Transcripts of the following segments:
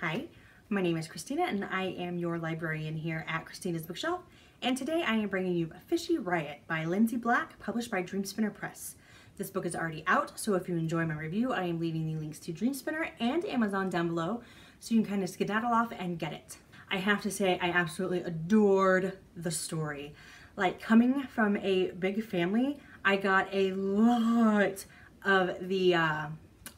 Hi, my name is Christina and I am your librarian here at Christina's Bookshelf, and today I am bringing you Fishy Riot by Lindsey Black, published by Dreamspinner Press. This book is already out, so if you enjoy my review, I am leaving the links to Dreamspinner and Amazon down below so you can kind of skedaddle off and get it. I have to say I absolutely adored the story. Like, coming from a big family, I got a lot of the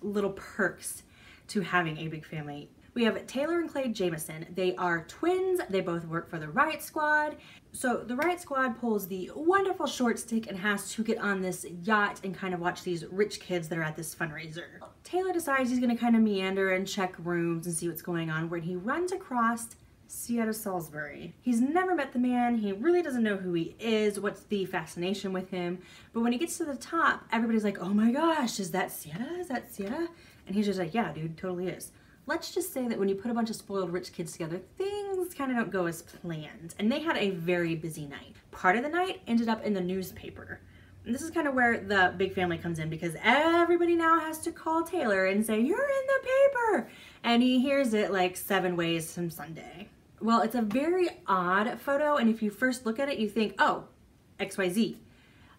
little perks to having a big family. We have Taylor and Clay Jameson. They are twins. They both work for the Riot Squad. So the Riot Squad pulls the wonderful short stick and has to get on this yacht and kind of watch these rich kids that are at this fundraiser. Taylor decides he's going to kind of meander and check rooms and see what's going on when he runs across Siesta Salisbury. He's never met the man. He really doesn't know who he is, what's the fascination with him. But when he gets to the top, everybody's like, oh my gosh, is that Siesta? Is that Siesta? And he's just like, yeah, dude, totally is. Let's just say that when you put a bunch of spoiled rich kids together, things kind of don't go as planned. And they had a very busy night. Part of the night ended up in the newspaper. And this is kind of where the big family comes in, because everybody now has to call Taylor and say, you're in the paper. And he hears it like 7 ways from Sunday. Well, it's a very odd photo. And if you first look at it, you think, oh, XYZ.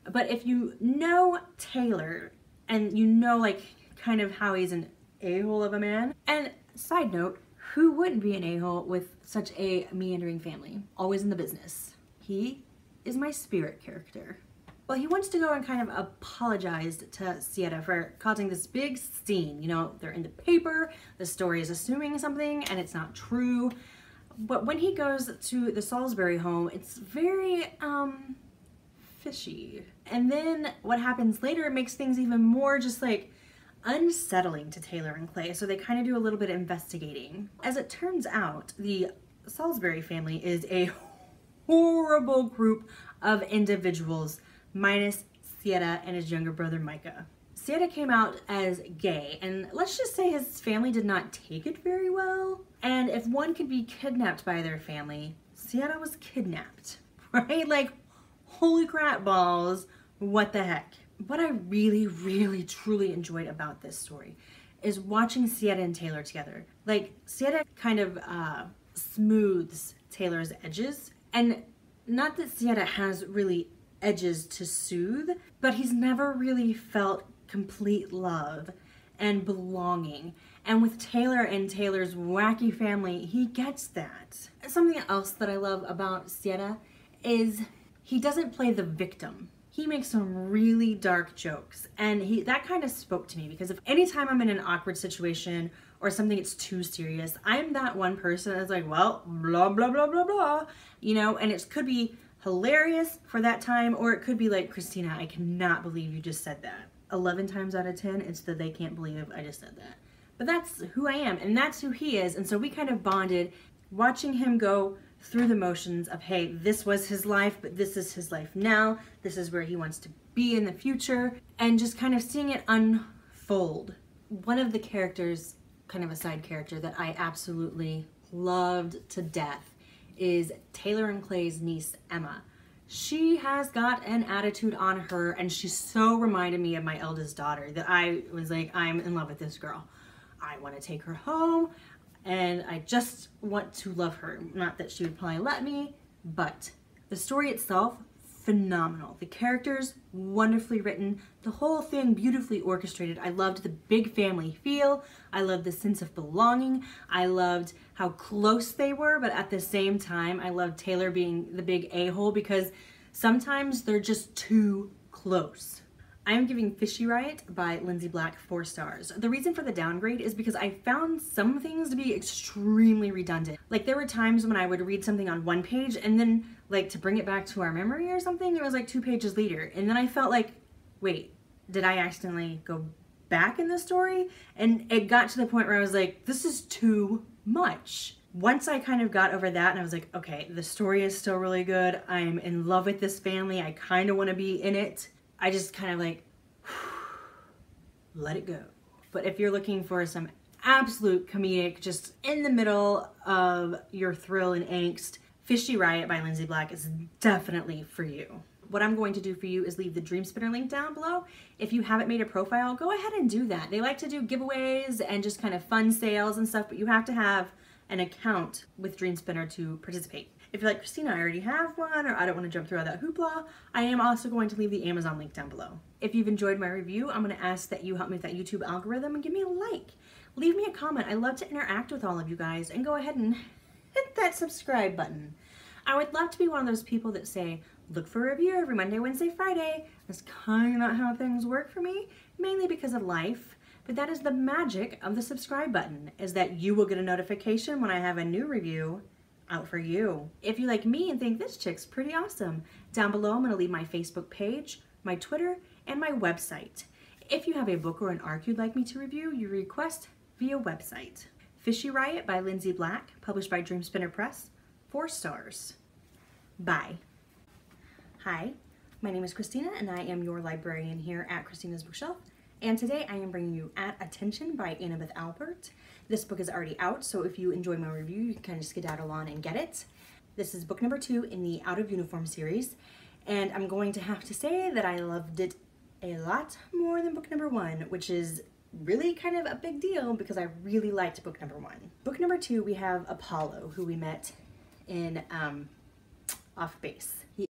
But if you know Taylor and you know, like, kind of how he's an a-hole of a man. And side note, who wouldn't be an a-hole with such a meandering family? Always in the business. He is my spirit character. Well, he wants to go and kind of apologize to Siesta for causing this big scene. You know, they're in the paper, the story is assuming something and it's not true. But when he goes to the Salisbury home, it's very, fishy. And then what happens later, it makes things even more just like unsettling to Taylor and Clay, so they kind of do a little bit of investigating. As it turns out, the Salisbury family is a horrible group of individuals, minus Siesta and his younger brother Micah. Siesta came out as gay, and let's just say his family did not take it very well. And if one could be kidnapped by their family, Siesta was kidnapped, right? Like, holy crap balls, what the heck? What I really, really, truly enjoyed about this story is watching Siesta and Taylor together. Like, Siesta kind of smooths Taylor's edges. And not that Siesta has really edges to soothe, but he's never really felt complete love and belonging. And with Taylor and Taylor's wacky family, he gets that. Something else that I love about Siesta is he doesn't play the victim. He makes some really dark jokes, and that kind of spoke to me, because if anytime I'm in an awkward situation or something that's too serious, I'm that one person that's like, well, blah, blah, blah, blah, blah, you know, and it could be hilarious for that time, or it could be like, Christina, I cannot believe you just said that. 11 times out of 10, it's that they can't believe I just said that. But that's who I am, and that's who he is, and so we kind of bonded watching him go through the motions of, hey, this was his life, but this is his life now, this is where he wants to be in the future, and just kind of seeing it unfold. One of the characters, kind of a side character, that I absolutely loved to death is Taylor and Clay's niece, Emma. She has got an attitude on her, and she so reminded me of my eldest daughter that I was like, I'm in love with this girl. I want to take her home. And I just want to love her. Not that she would probably let me, but the story itself, phenomenal. The characters, wonderfully written. The whole thing, beautifully orchestrated. I loved the big family feel. I loved the sense of belonging. I loved how close they were, but at the same time, I loved Taylor being the big a-hole, because sometimes they're just too close. I'm giving Fishy Riot by Lindsey Black 4 stars. The reason for the downgrade is because I found some things to be extremely redundant. Like, there were times when I would read something on one page and then, like, to bring it back to our memory or something, it was like 2 pages later. And then I felt like, wait, did I accidentally go back in the story? And it got to the point where I was like, this is too much. Once I kind of got over that and I was like, okay, the story is still really good. I'm in love with this family. I kind of want to be in it. I just kind of like, let it go. But if you're looking for some absolute comedic, just in the middle of your thrill and angst, Fishy Riot by Lindsey Black is definitely for you. what I'm going to do for you is leave the Dreamspinner link down below. If you haven't made a profile, go ahead and do that. They like to do giveaways and just kind of fun sales and stuff, but you have to have an account with Dreamspinner to participate. If you're like, Christina, I already have one, or I don't want to jump through all that hoopla, I am also going to leave the Amazon link down below. If you've enjoyed my review, I'm going to ask that you help me with that YouTube algorithm and give me a like. Leave me a comment. I love to interact with all of you guys, and go ahead and hit that subscribe button. I would love to be one of those people that say, look for a review every Monday, Wednesday, Friday. That's kind of not how things work for me, mainly because of life. But that is the magic of the subscribe button, is that you will get a notification when I have a new review out for you. If you like me and think this chick's pretty awesome, down below I'm gonna leave my Facebook page, my Twitter, and my website. If you have a book or an arc you'd like me to review, you request via website. Fishy Riot by Lindsey Black, published by Dreamspinner Press, 4 stars. Bye. Hi, my name is Christina and I am your librarian here at Christina's Bookshelf. And today I am bringing you At Attention by Annabeth Albert. This book is already out, so if you enjoy my review, you can kind of skedaddle on and get it. This is book number 2 in the Out of Uniform series, and I'm going to have to say that I loved it a lot more than book number 1, which is really kind of a big deal because I really liked book number 1. Book number 2, we have Apollo, who we met in Off Base.